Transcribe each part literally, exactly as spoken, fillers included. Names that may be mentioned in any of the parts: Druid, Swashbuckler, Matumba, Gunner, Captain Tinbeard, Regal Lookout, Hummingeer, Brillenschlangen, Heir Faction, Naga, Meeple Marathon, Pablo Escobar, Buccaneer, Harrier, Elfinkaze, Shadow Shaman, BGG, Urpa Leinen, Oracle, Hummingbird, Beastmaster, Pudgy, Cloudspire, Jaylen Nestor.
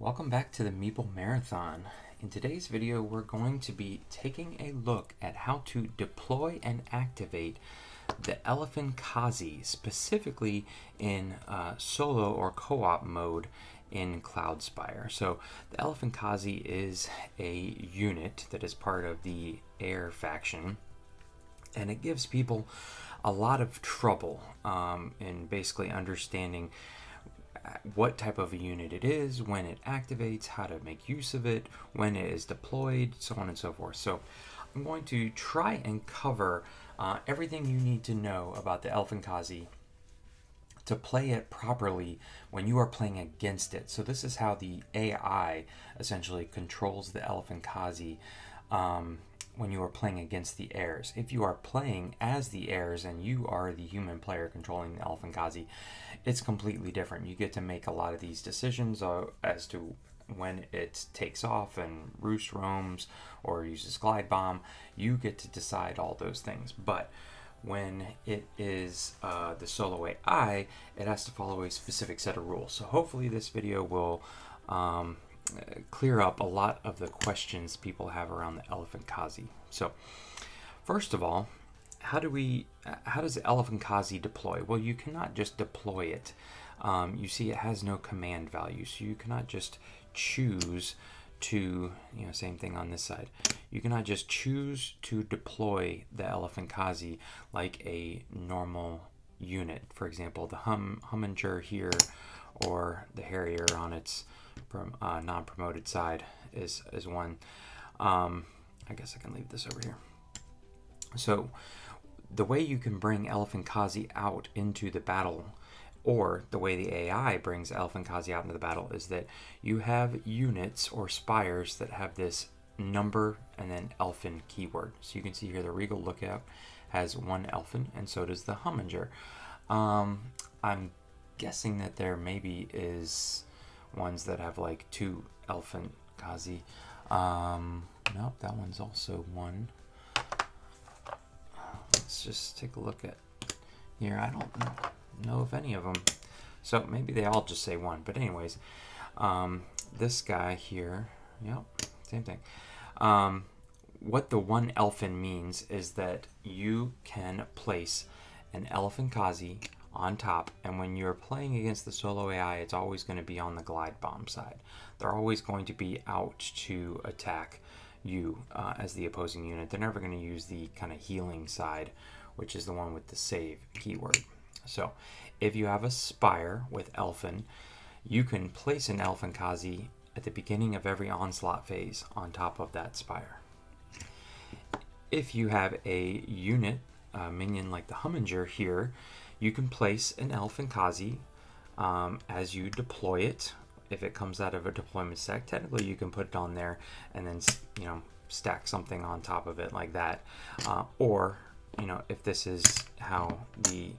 Welcome back to the Meeple Marathon. In today's video, we're going to be taking a look at how to deploy and activate the Elfinkaze, specifically in uh, solo or co-op mode in Cloudspire. So the Elfinkaze is a unit that is part of the Heir Faction, and it gives people a lot of trouble um, in basically understanding what type of a unit it is, when it activates, how to make use of it, when it is deployed, so on and so forth. So I'm going to try and cover uh, everything you need to know about the Elfinkaze to play it properly when you are playing against it. So this is how the A I essentially controls the Elfinkaze um, when you are playing against the heirs. If you are playing as the heirs and you are the human player controlling the Elfinkaze, it's completely different. You get to make a lot of these decisions uh, as to when it takes off and roost roams or uses glide bomb. You get to decide all those things. But when it is uh, the solo A I, it has to follow a specific set of rules. So hopefully this video will um, clear up a lot of the questions people have around the Elfinkaze. So first of all, how do we how does the Elfinkaze deploy? Well, you cannot just deploy it. Um, you see it has no command value, so you cannot just choose to, you know, same thing on this side. You cannot just choose to deploy the Elfinkaze like a normal unit. For example, the hum Hummingeer here or the Harrier on its From, uh, non-promoted side is, is one. Um, I guess I can leave this over here. So the way you can bring Elfinkaze out into the battle, or the way the A I brings Elfinkaze out into the battle, is that you have units or spires that have this number and then elfin keyword. So you can see here the Regal Lookout has one elfin, and so does the Hummingeer. Um, I'm guessing that there maybe is ones that have like two Elfinkaze. Um, nope, that one's also one. Let's just take a look at here. I don't know, know if any of them. So maybe they all just say one. But anyways, um, this guy here, yep, same thing. Um, what the one elfin means is that you can place an Elfinkaze on top, and when you're playing against the solo A I, it's always going to be on the glide bomb side. They're always going to be out to attack you uh, as the opposing unit. They're never going to use the kind of healing side, which is the one with the save keyword. So if you have a spire with elfin, you can place an Elfinkaze at the beginning of every onslaught phase on top of that spire. If you have a unit uh, minion like the Hummingeer here, you can place an Elfinkaze um, as you deploy it. If it comes out of a deployment stack, technically you can put it on there and then, you know, stack something on top of it like that. Uh, or, you know, if this is how the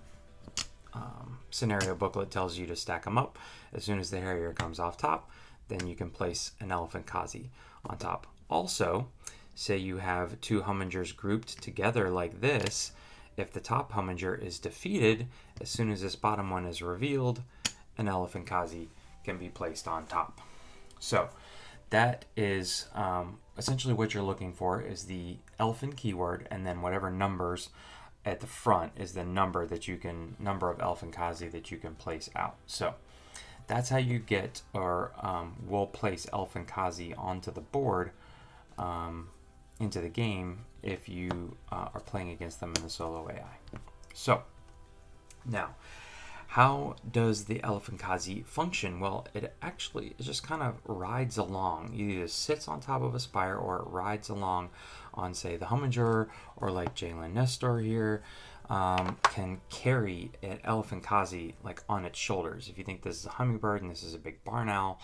um, scenario booklet tells you to stack them up, as soon as the Harrier comes off top, then you can place an Elfinkaze on top. Also, say you have two Hummingers grouped together like this, if the top Hummingeer is defeated, as soon as this bottom one is revealed, an Elfinkaze can be placed on top. So that is um, essentially what you're looking for, is the elfin keyword, and then whatever numbers at the front is the number that you can, number of Elfinkaze that you can place out. So that's how you get, or um, will place Elfinkaze onto the board um, into the game if you uh, are playing against them in the solo A I. So now, how does the Elfinkaze function? Well, it actually it just kind of rides along. It either sits on top of a spire or it rides along on, say, the Hummingeer, or like Jaylen Nestor here, um, can carry an Elfinkaze like on its shoulders. If you think this is a hummingbird and this is a big barn owl,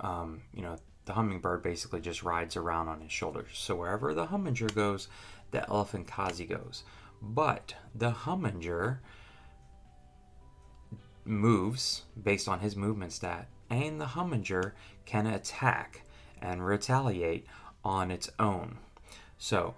um, you know, the Hummingbird basically just rides around on his shoulders. So wherever the Hummingeer goes, the Elfinkaze goes. But the Hummingeer moves based on his movement stat, and the Hummingeer can attack and retaliate on its own. So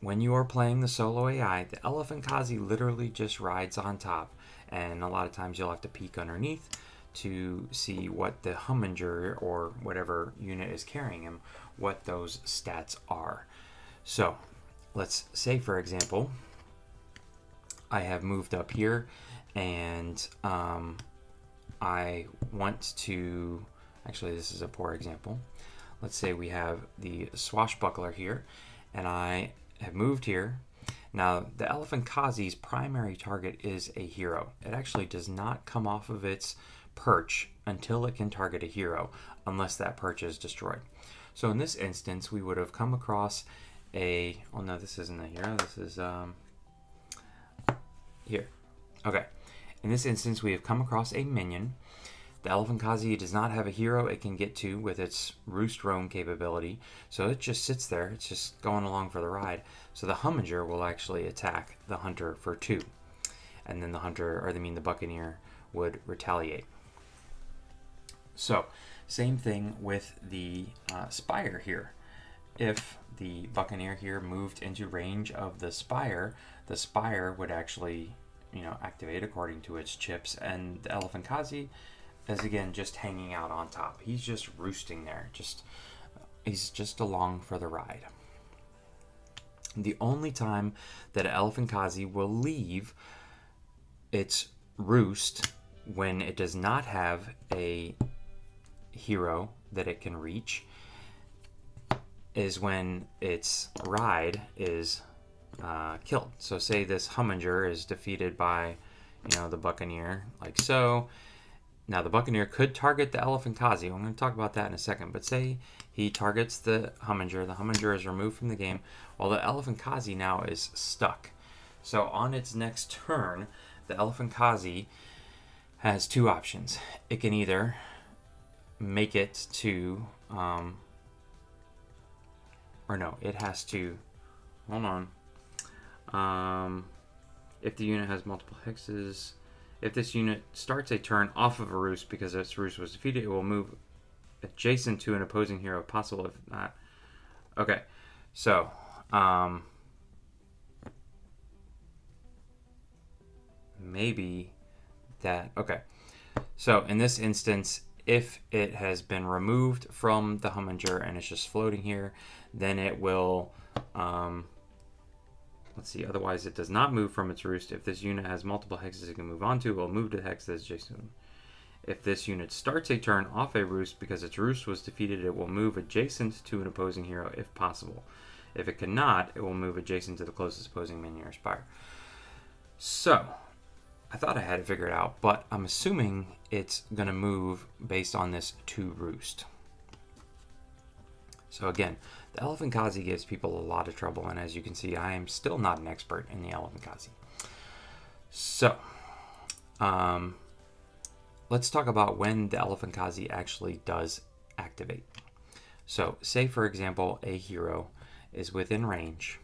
when you are playing the solo A I, the Elfinkaze literally just rides on top, and a lot of times you'll have to peek underneath to see what the Hummingeer or whatever unit is carrying him, what those stats are. So let's say, for example, I have moved up here and um, I want to, actually this is a poor example. Let's say we have the Swashbuckler here and I have moved here. Now, the Elfinkaze's primary target is a hero. It actually does not come off of its perch until it can target a hero, unless that perch is destroyed. So in this instance, we would have come across a, oh no, this isn't a hero, this is um, here. Okay, in this instance, we have come across a minion. The Elfinkaze does not have a hero it can get to with its Roost Roam capability, so it just sits there. It's just going along for the ride. So the Hummingeer will actually attack the Hunter for two, and then the Hunter, or I mean the Buccaneer, would retaliate. So same thing with the uh, Spire here. If the Buccaneer here moved into range of the Spire, the Spire would actually, you know, activate according to its chips, and the Elfinkaze is again just hanging out on top. He's just roosting there. Just he's just along for the ride. The only time that Elfinkaze will leave its roost when it does not have a hero that it can reach is when its ride is uh, killed. So say this Hummingeer is defeated by, you know, the Buccaneer, like so. Now, the Buccaneer could target the Elfinkaze. I'm going to talk about that in a second, but say he targets the Hummingeer. The Hummingeer is removed from the game, while the Elfinkaze now is stuck. So on its next turn, the Elfinkaze has two options. It can either make it to, um, or no, it has to, hold on. Um, if the unit has multiple hexes, if this unit starts a turn off of a roost because its roost was defeated, it will move adjacent to an opposing hero if possible. If not, okay. So, um, maybe that. Okay. So in this instance, if it has been removed from the Hummingeer and it's just floating here, then it will. Um, Let's see, otherwise it does not move from its roost. If this unit has multiple hexes it can move on to, it will move to the hex that is adjacent. If this unit starts a turn off a roost because its roost was defeated, it will move adjacent to an opposing hero if possible. If it cannot, it will move adjacent to the closest opposing minion or spire. So, I thought I had it figured out, but I'm assuming it's going to move based on this two roost. So again, the Elfinkaze gives people a lot of trouble, and as you can see, I am still not an expert in the Elfinkaze. So, um, let's talk about when the Elfinkaze actually does activate. So, say for example, a hero is within range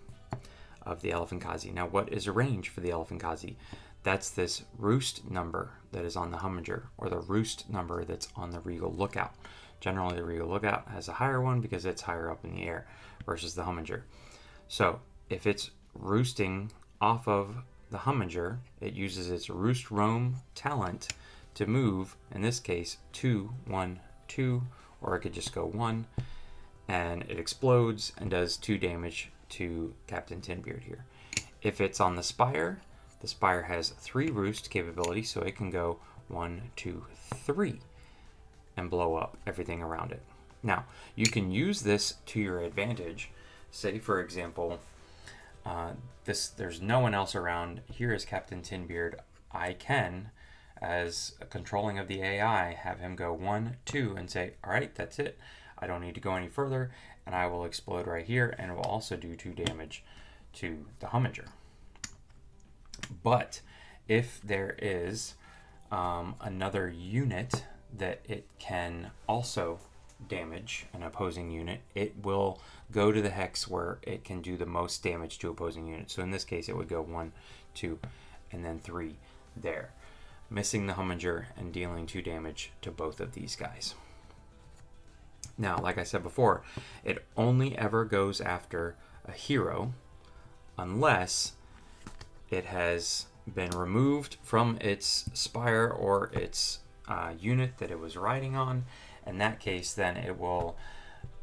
of the Elfinkaze. Now, what is a range for the Elfinkaze? That's this roost number that is on the Hummingeer, or the roost number that's on the Regal Lookout. Generally, the Regal Lookout has a higher one because it's higher up in the air versus the Hummingeer. So if it's roosting off of the Hummingeer, it uses its Roost Roam talent to move, in this case, two, one, two, or it could just go one, and it explodes and does two damage to Captain Tinbeard here. If it's on the Spire, the Spire has three roost capability, so it can go one, two, three, and blow up everything around it. Now, you can use this to your advantage. Say, for example, uh, this there's no one else around. Here is Captain Tinbeard. I can, as a controlling of the A I, have him go one, two, and say, all right, that's it. I don't need to go any further, and I will explode right here, and it will also do two damage to the Hummingeer. But if there is um, another unit that it can also damage an opposing unit, it will go to the hex where it can do the most damage to opposing units. So in this case, it would go one, two, and then three there, missing the Hummingeer and dealing two damage to both of these guys. Now, like I said before, it only ever goes after a hero unless it has been removed from its Spire or its uh, unit that it was riding on. In that case, then it will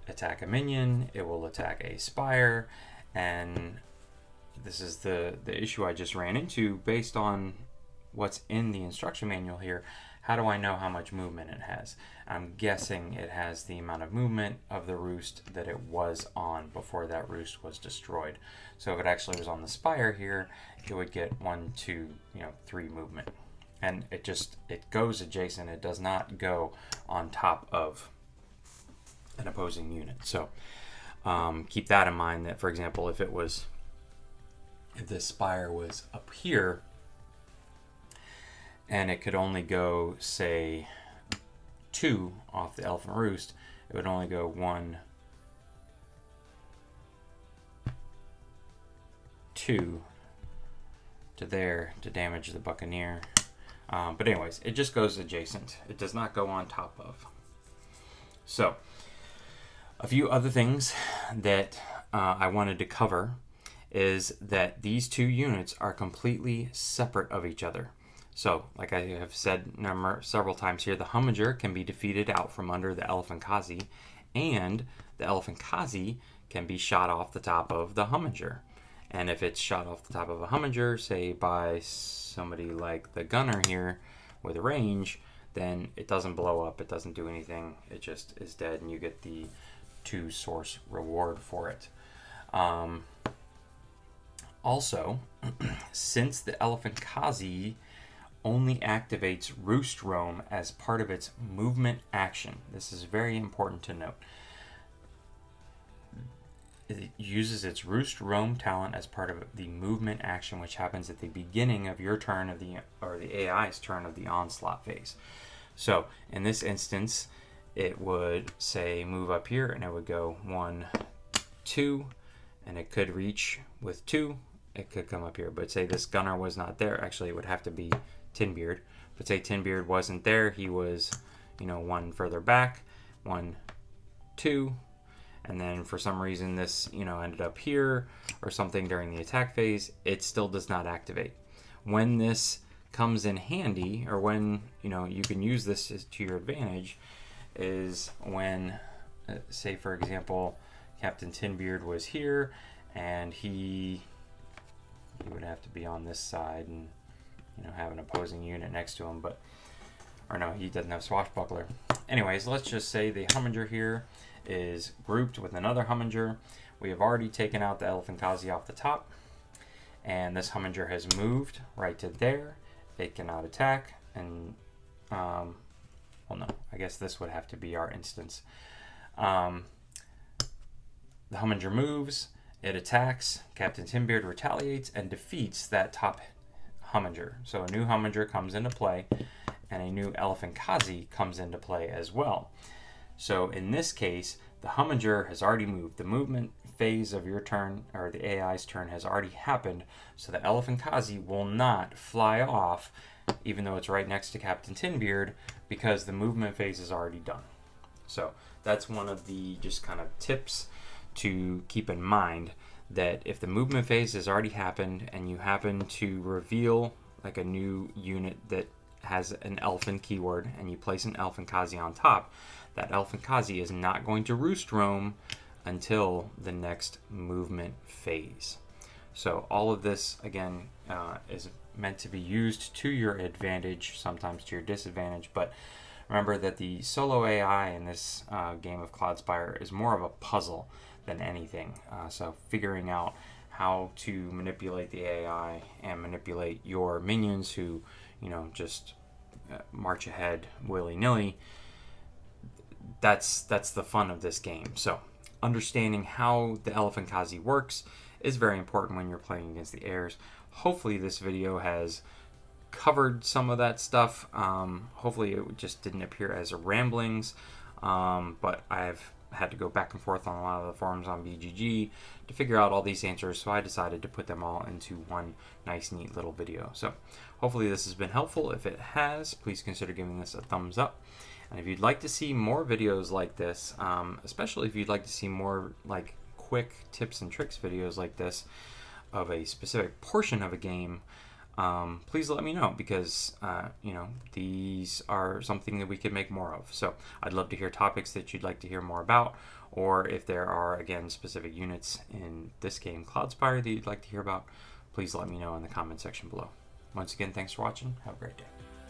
attack a minion, it will attack a spire, and this is the, the issue I just ran into based on what's in the instruction manual here. How do I know how much movement it has? I'm guessing it has the amount of movement of the roost that it was on before that roost was destroyed. So if it actually was on the spire here, it would get one, two, you know, three movement. And it just, it goes adjacent. It does not go on top of an opposing unit. So um, keep that in mind that, for example, if it was, if this spire was up here, and it could only go, say, two off the elephant roost, it would only go one, two to there to damage the Buccaneer. Um, but anyways, it just goes adjacent. It does not go on top of. So a few other things that uh, I wanted to cover is that these two units are completely separate of each other. So, like I have said number, several times here, the Hummingeer can be defeated out from under the Elfinkaze, and the Elfinkaze can be shot off the top of the Hummingeer. And if it's shot off the top of a Hummingeer, say by somebody like the Gunner here with a range, then it doesn't blow up, it doesn't do anything, it just is dead, and you get the two source reward for it. Um, also, since the Elfinkaze only activates Roost Roam as part of its movement action. This is very important to note. It uses its Roost Roam talent as part of the movement action, which happens at the beginning of your turn of the, or the A I's turn of the onslaught phase. So in this instance, it would say move up here and it would go one, two, and it could reach with two. It could come up here, but say this Gunner was not there. Actually, it would have to be Tinbeard, but say Tinbeard wasn't there, he was, you know, one further back, one, two, and then for some reason this, you know, ended up here or something during the attack phase, it still does not activate. When this comes in handy, or when, you know, you can use this to your advantage, is when, uh, say for example, Captain Tinbeard was here, and he, he would have to be on this side and, you know, have an opposing unit next to him, but, or no, he doesn't have Swashbuckler. Anyways, let's just say the Hummingeer here is grouped with another Hummingeer. We have already taken out the Elfinkaze off the top, and this Hummingeer has moved right to there. It cannot attack, and, um, well, no, I guess this would have to be our instance. Um, the Hummingeer moves, it attacks, Captain Tinbeard retaliates and defeats that top Hummingeer. So a new Hummingeer comes into play, and a new Elfinkaze comes into play as well. So in this case, the Hummingeer has already moved. The movement phase of your turn, or the A I's turn, has already happened, so the Elfinkaze will not fly off, even though it's right next to Captain Tinbeard, because the movement phase is already done. So that's one of the just kind of tips to keep in mind, that if the movement phase has already happened and you happen to reveal like a new unit that has an elfin keyword and you place an Elfinkaze on top, that Elfinkaze is not going to roost roam until the next movement phase. So all of this, again, uh, is meant to be used to your advantage, sometimes to your disadvantage, but remember that the solo A I in this uh, game of Cloudspire is more of a puzzle than anything. Uh, so figuring out how to manipulate the A I and manipulate your minions who, you know, just uh, march ahead willy-nilly, that's that's the fun of this game. So understanding how the Elfinkaze works is very important when you're playing against the Heirs. Hopefully this video has covered some of that stuff. Um, hopefully it just didn't appear as a ramblings, um, but I've had to go back and forth on a lot of the forums on B G G to figure out all these answers, so I decided to put them all into one nice neat little video. So hopefully this has been helpful. If it has, please consider giving this a thumbs up, and if you'd like to see more videos like this, um, especially if you'd like to see more like quick tips and tricks videos like this of a specific portion of a game, um, please let me know, because uh, you know, these are something that we could make more of. So I'd love to hear topics that you'd like to hear more about, or if there are, again, specific units in this game, Cloudspire, that you'd like to hear about, please let me know in the comment section below. Once again, thanks for watching. Have a great day.